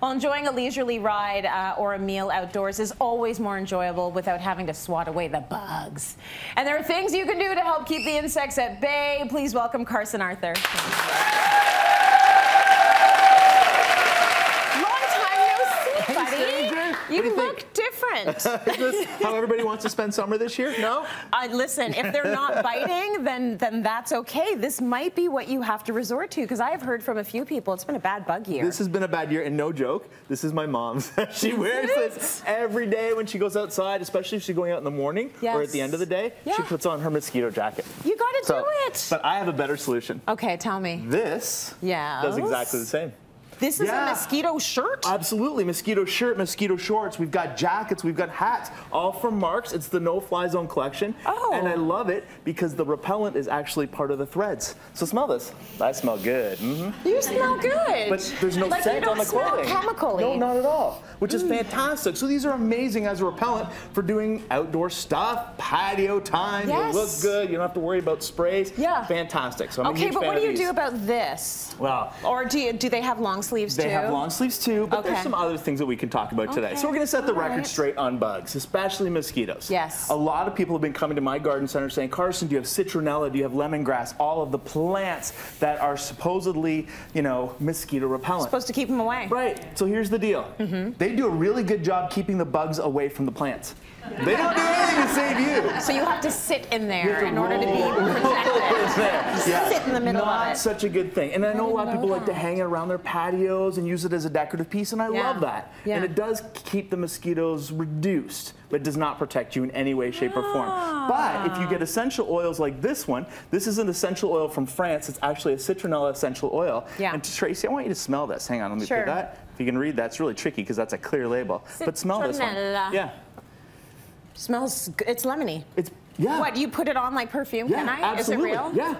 Well, enjoying a leisurely ride or a meal outdoors is always more enjoyable without having to swat away the bugs. And there are things you can do to help keep the insects at bay. Please welcome Carson Arthur. You look different. Is this how everybody wants to spend summer this year? No? Listen, if they're not biting, then that's okay. This might be what you have to resort to, because I have heard from a few people it's been a bad bug year. This has been a bad year, and no joke, this is my mom's. She wears this every day when she goes outside, especially if she's going out in the morning or at the end of the day. Yeah. She puts on her mosquito jacket. You gotta do it. But I have a better solution. Okay, tell me. This does exactly the same. This is a mosquito shirt? Absolutely. Mosquito shirt, mosquito shorts. We've got jackets. We've got hats. All from Marks. It's the No Fly Zone collection. Oh. And I love it because the repellent is actually part of the threads. So smell this. I smell good. Mm-hmm. You smell good. But there's no scent on the clothing. Chemically. No, not at all. Which is fantastic. So these are amazing as a repellent for doing outdoor stuff, patio time. Yes. You look good. You don't have to worry about sprays. Yeah. Fantastic. So I'm a huge fan of these. Okay, but what do you do about this? Well, or do they have long sleeves too? They have long sleeves too, but there's some other things that we can talk about today. So we're going to set the record straight on bugs, especially mosquitoes. Yes. A lot of people have been coming to my garden center saying, Carson, do you have citronella? Do you have lemongrass? All of the plants that are supposedly, you know, mosquito repellent. Supposed to keep them away. Right. So here's the deal. They do a really good job keeping the bugs away from the plants. They don't do anything to save you. So you have to sit in there in order to be protected. Yeah. Sit in the middle of it. Not such a good thing. And I know a lot of people like to hang it around their patios and use it as a decorative piece, and I love that. Yeah. And it does keep the mosquitoes reduced, but does not protect you in any way, shape, or form. But if you get essential oils like this one, this is an essential oil from France. It's actually a citronella essential oil. Yeah. And Tracy, I want you to smell this. Hang on, let me put that. If you can read that, it's really tricky because that's a clear label. But smell this one. Yeah. Smells, it's lemony. It's, What, you put it on like perfume? Yeah, absolutely. Is it real? Yeah.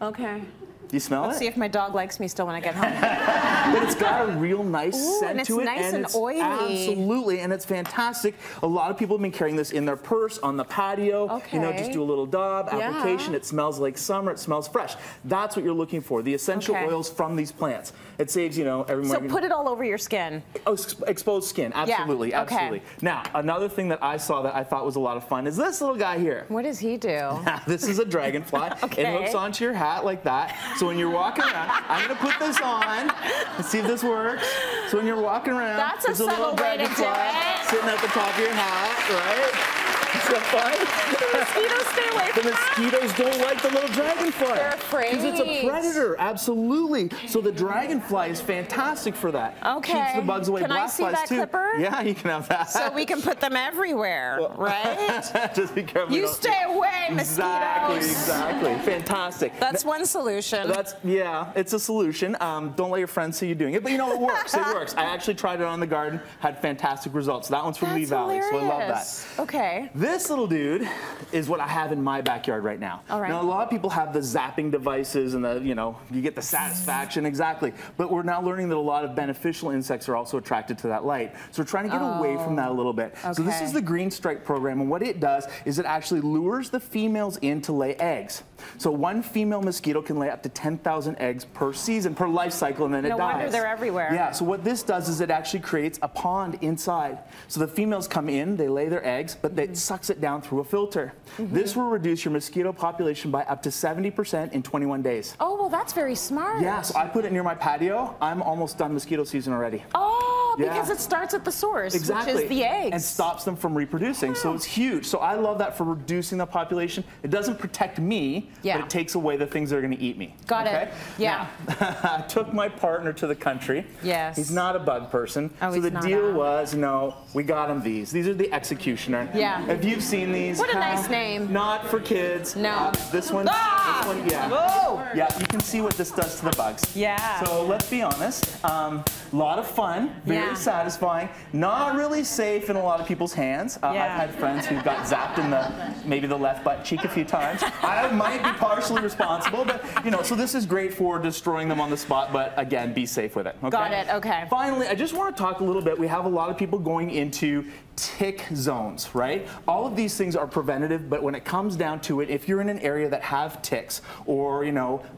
Okay. Do you smell it? Let's see if my dog likes me still when I get home. But it's got a real nice scent to it. Nice and it's oily. Absolutely, and it's fantastic. A lot of people have been carrying this in their purse, on the patio. Okay. You know, just do a little dab, application. It smells like summer. It smells fresh. That's what you're looking for, the essential oils from these plants. It saves, you know, every morning. So put it all over your skin. Oh, exposed skin, absolutely, absolutely. Now, another thing that I saw that I thought was a lot of fun is this little guy here. What does he do? This is a dragonfly. It hooks onto your hat like that. So when you're walking around, I'm going to put this on and see if this works. So when you're walking around, there's a little dragonfly sitting at the top of your hat, right? Is that fun? The mosquitoes stay away. The mosquitoes don't like the little dragonfly. They're afraid. Because it's a predator, absolutely. So the dragonfly is fantastic for that. Okay. Keeps the bugs away. Can I see that clipper? Yeah, you can have that. So we can put them everywhere, right? Just be careful. You stay away, mosquitoes. Exactly. Fantastic. That's one solution. That's it's a solution. Don't let your friends see you doing it, but you know it works. It works. I actually tried it on the garden, had fantastic results. That one's from Lee Valley, so I love that. Okay. This little dude is what I have in my backyard right now. All right. Now, a lot of people have the zapping devices and the, you know, you get the satisfaction, But we're now learning that a lot of beneficial insects are also attracted to that light. So we're trying to get away from that a little bit. Okay. So this is the Green Stripe Program, and what it does is it actually lures the females in to lay eggs. So one female mosquito can lay up to 10,000 eggs per season, per life cycle, and then it dies. No wonder they're everywhere. Yeah, so what this does is it actually creates a pond inside. So the females come in, they lay their eggs, but they sucks it down through a filter. This will reduce your mosquito population by up to 70% in 21 days. Oh, well, that's very smart. Yeah, so I put it near my patio. I'm almost done mosquito season already. Oh, because it starts at the source, which is the eggs. And stops them from reproducing, so it's huge. So I love that for reducing the population. It doesn't protect me, but it takes away the things that are going to eat me. Got it. Yeah. Now, I took my partner to the country. Yes. He's not a bug person. Oh, so the deal was, we got him these. These are the executioner. Yeah. If you've seen these, what a nice name. Not for kids. No. This one. This one. Yeah. Whoa. Yeah. You can see what this does to the bugs. Yeah. So let's be honest. A lot of fun. Very satisfying. Not really safe in a lot of people's hands. I've had friends who got zapped in maybe the left butt cheek a few times. I might be partially responsible, but So this is great for destroying them on the spot. But again, be safe with it. Okay? Got it. Okay. Finally, I just want to talk a little bit. We have a lot of people going into tick zones, right? All of these things are preventative, but when it comes down to it, if you're in an area that have ticks, or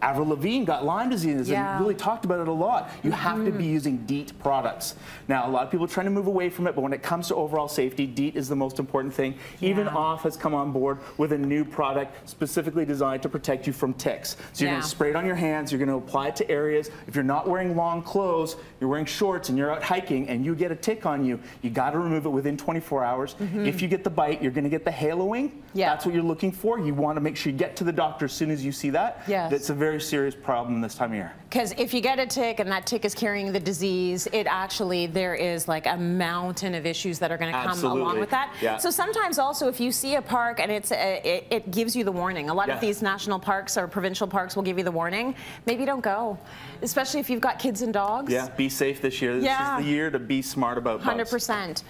Avril Lavigne got Lyme disease and really talked about it a lot, you have to be using in DEET products. Now, a lot of people are trying to move away from it, but when it comes to overall safety, DEET is the most important thing. Yeah. Even OFF has come on board with a new product specifically designed to protect you from ticks. So you're going to spray it on your hands, you're going to apply it to areas. If you're not wearing long clothes, you're wearing shorts and you're out hiking and you get a tick on you, you got to remove it within 24 hours. Mm-hmm. If you get the bite, you're going to get the haloing. Yeah. That's what you're looking for. You want to make sure you get to the doctor as soon as you see that. Yes. That's a very serious problem this time of year. Because if you get a tick and that tick is carrying the disease, it actually, there is like a mountain of issues that are going to come along with that. Yeah. So sometimes also if you see a park and it's it gives you the warning. A lot of these national parks or provincial parks will give you the warning. Maybe don't go, especially if you've got kids and dogs. Yeah, be safe this year. This is the year to be smart about bugs. 100%.